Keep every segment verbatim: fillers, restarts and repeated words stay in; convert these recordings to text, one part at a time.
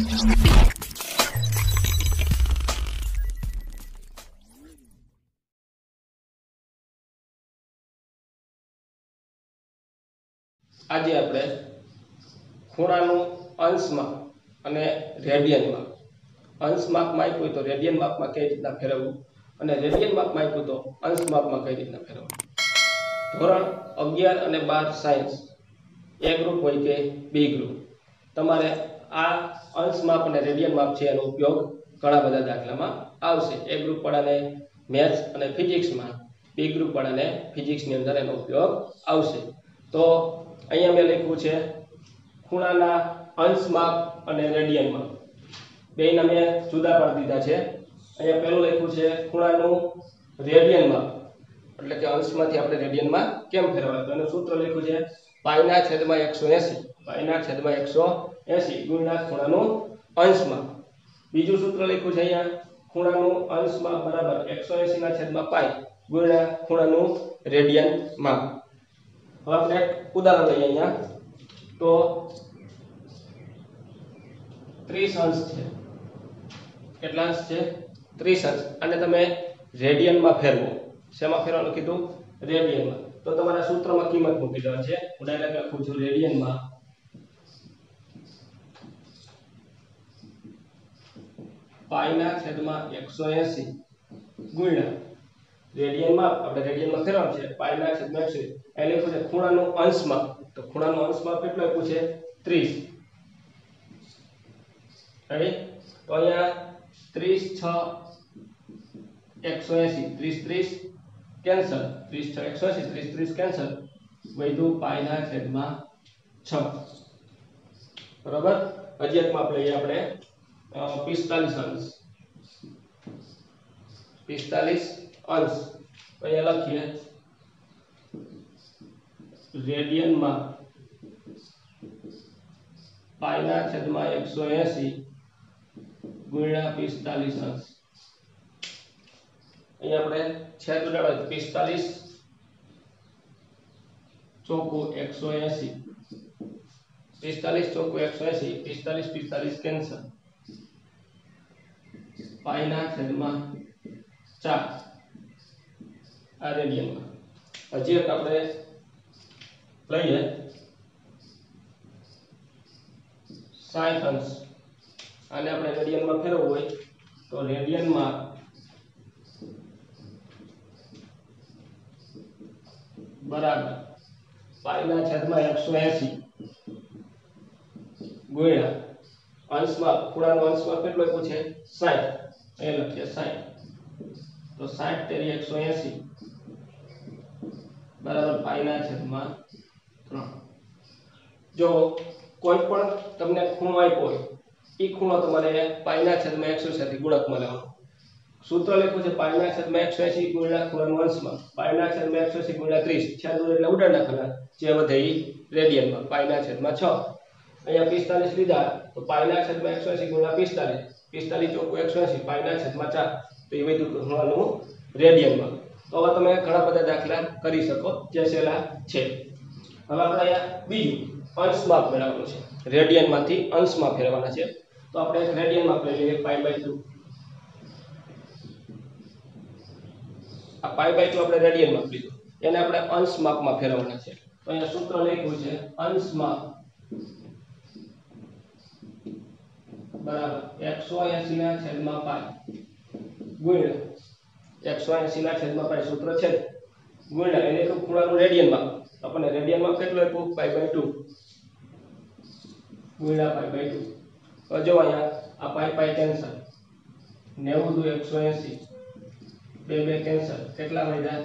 આજે આપણે ખૂણાનું અંશમાં અને રેડિયનમાં અંશ માપમાં આપ્યું તો રેડિયન માપમાં કઈ રીતના ફેરવવું અને રેડિયન માપમાં આપ્યું તો અંશ માપમાં કઈ રીતના ફેરવવું ધોરણ અગિયાર અને બાર સાયન્સ એ ગ્રુપ હોય કે બી ગ્રુપ તમારે આ અંશ માપ અને રેડિયન માપ છે એનો ઉપયોગ ઘણા બધા દાખલામાં આવશે એ ગ્રુપ વાળાને મેથ્સ અને ફિઝિક્સમાં બી ગ્રુપ વાળાને ફિઝિક્સની અંદર એનો ઉપયોગ આવશે તો અહીંયા મેં લખ્યું છે ખૂણાના અંશ માપ અને રેડિયન માપ બેના મેં જુદા પાડી દીધા છે અહીંયા પહેલું લખ્યું છે ખૂણાનું રેડિયન માપ એટલે કે અંશમાંથી આપણે રેડિયનમાં કેમ ફેરવાય તો એનું સૂત્ર લખ્યું છે પાઈના છેદમાં એકસો એંસી પાઈના છેદમાં એકસો એંસી ગુણ્યા ખૂણાનું અંશ માપ બીજું સૂત્ર લખ્યું છે અહીંયા ખૂણાનું અંશ માપ બરાબર એકસો એંસી ના છેદમાં પાઈ ગુણ્યા ખૂણાનું રેડિયન માપ હવે આપણે ઉદાહરણ લઈએ અહીંયા તો ત્રીસ અંશ છે કેટલા અંશ છે ત્રીસ અંશ અને તમે રેડિયનમાં ફેરવો શેમાં ફેરવાનું કીધું રેડિયનમાં તો તમારા સૂત્રમાં કિંમત મૂકી દેવાની છે હું ડાયરેક્ટ લખું છું રેડિયનમાં પાઈના છેદમાં એકસો એંસી ગુણ્યા રેડિયનમાં આપણે રેડિયનમાં ફેરવવાનું છે પાઈના છેદમાં એકસો એંસી એટલે લખું છે ખૂણાનો અંશમાં તો ખૂણાનો અંશમાં કેટલો આપ્યું છે ત્રીસ રાઈટ તો અહીંયા ત્રીસ છ એકસો એંસી ત્રીસ ત્રીસ કેન્સલ ત્રીસ છ એકસો એંસી ત્રીસ ત્રીસ કેન્સલ વધ્યું પાઈના છેદમાં છ બરાબર હજી એક માપ લઈએ આપણે પિસ્તાલીસ અંશ પિસ્તાલીસ અંશ તો અહીંયા લખીએ રેડિયન માં પાઈના છેદમાં એકસો એંસી ગુણ્યા પિસ્તાલીસ અંશ અહીં આપણે છેદ ઉડાડો પિસ્તાલીસ ચોકુ એકસો એંસી પિસ્તાલીસ ચોકુ એકસો એંસી પિસ્તાલીસ પિસ્તાલીસ કેન્સલ પાઈના છેદમાં ચાર આ રેડિયનમાં હજી એક આપણે લઈએ સાઈઠ અંશ આને આપણે રેડિયનમાં ફેરવવું હોય તો રેડિયનમાં બરાબર પાઈના છેદમાં એકસો એંસી ગુણ્યા અંશમાં ખૂણાનો અંશમાં કેટલો આપ્યો છે સાઈઠ અહીં લખીએ સાઈઠ તો સાઈઠ તેરી એકસો એંસી બરાબર પાઈના છેદમાં જો કોઈ પણ તમને ખૂણો આપ્યો હોય ઈ ખૂણો તમારે પાઈના છેદમાં એકસો એંસી થી ગુણકમાં લેવાનો સૂત્ર લખ્યું છે પાઈના છેદમાં એકસો એંસી ગુણ્યા ખૂણાનો અંશમાં પાઈના છેદમાં એકસો એંસી ગુણ્યા ત્રીસ છેદ એટલે ઉડાડ નાખવાના જે વધે ઈ રેડિયનમાં પાઈના છેદમાં છ અહીંયા પિસ્તાલીસ લીધા તો પાઈના છેદમાં એકસો એંસી ગુણ્યા પિસ્તાલીસ પિસ્તાલીસ ચોકુ એકસો એંસી પાઈના છેદમાં ચાર તો એ વધ્યું ખૂણાનું રેડિયનમાં તો હવે તમે ઘણા બધા દાખલા કરી શકો જે સહેલા છે હવે આપણે અહીંયા બીજું અંશ માપ મેળવવાનું છે રેડિયનમાંથી અંશમાં ફેરવવાના છે તો આપણે એક રેડિયન માપ લઈ લઈએ પાઈ બાય ટુ આ પાઈ બાય ટુ આપણે રેડિયન માપ લીધું એને આપણે અંશ માપમાં ફેરવવાના છે તો અહીંયા સૂત્ર લખ્યું છે અંશ માપ બરાબર એકસો એંસી ના છેદમાં પાઈ ગુણ્યા એકસો એંસી ના છેદમાં પાઈ સૂત્ર છે ગુણ્યા એટલે કે ખૂણાનું રેડિયન માપ अपने रेडियन में कितना है पाई बाय टू गुणा पाई बाय टू और जो आया आ पाई पाई कैंसिल નેવું દુ એકસો એંસી બે બે कैंसिल कितना बचा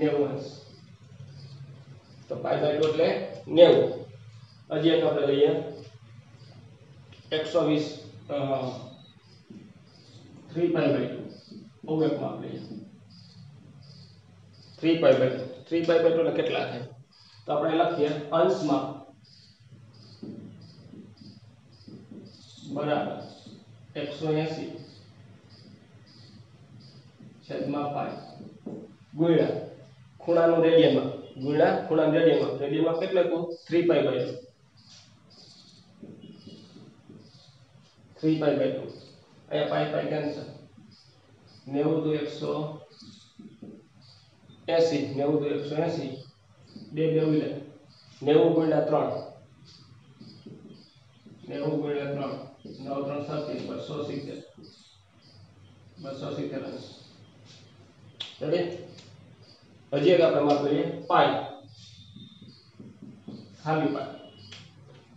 નેવું तो पाई बाय टू એટલે નેવું અજી એક આપણે લઈએ એકસો વીસ ત્રણ પાઈ બાય ટુ ઓવે માં લઈએ ત્રણ પાઈ બાય ત્રણ પાઈ બાય ટુ એટલે કેટલા થાય तो अपने लखीए अंश में बराबर એકસો એંસી छेदमां पाई गुणा खूणानु रेडियन में गुणा खूणानु रेडियन में रेडियन में कितना को ત્રણ pi by three pi by two. અહીંયા pi pi કેન્સલ. નેવું દુ એકસો એસી નેવું દુ એકસો એસી બે બે ઉલે નેવું ગુણ્યા ત્રણ નેવું ગુણ્યા ત્રણ નવ ત્રણ સાત બસો સિત્તેર બસો સિત્તેર રેડી. હજી એક આપણે માર્ક કરીએ પાઈ ખાલી પાઈ.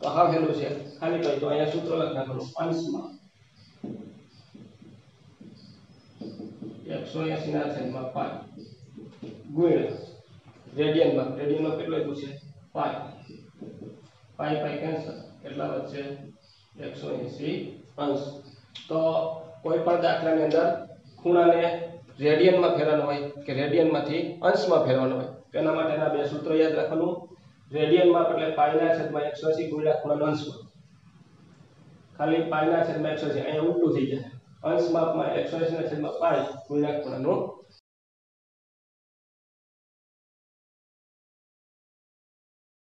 તો હા વેલ્યુ છે ખાલી પાઈ તો અહીંયા સૂત્ર લખના કરો અંશમાં એકસો એંસી ના છેદમાં પાઈ ગુણ્યા રેડિયનમાં રેડિયનમાં કેટલો આપ્યું છે પાઈ પાઈ પાઈ કેન્સલ કેટલા વધશે એકસો એંસી અંશ. તો કોઈ પણ દાખલાની અંદર ખૂણાને રેડિયનમાં ફેરવવાનો હોય કે રેડિયનમાંથી અંશમાં ફેરવવાનો હોય તેના માટેના બે સૂત્રો યાદ રાખવાનું. રેડિયનમાં એટલે પાઈ ના છેદમાં એકસો એંસી ગુણ્યા ખૂણાનો અંશમાં. ખાલી પાઈ ના છેદમાં એકસો એંસી અહીંયા ઉલટું થઈ જાય. અંશ માપમાં એકસો એંસી ના છેદમાં પાઈ ગુણ્યા ખૂણાનો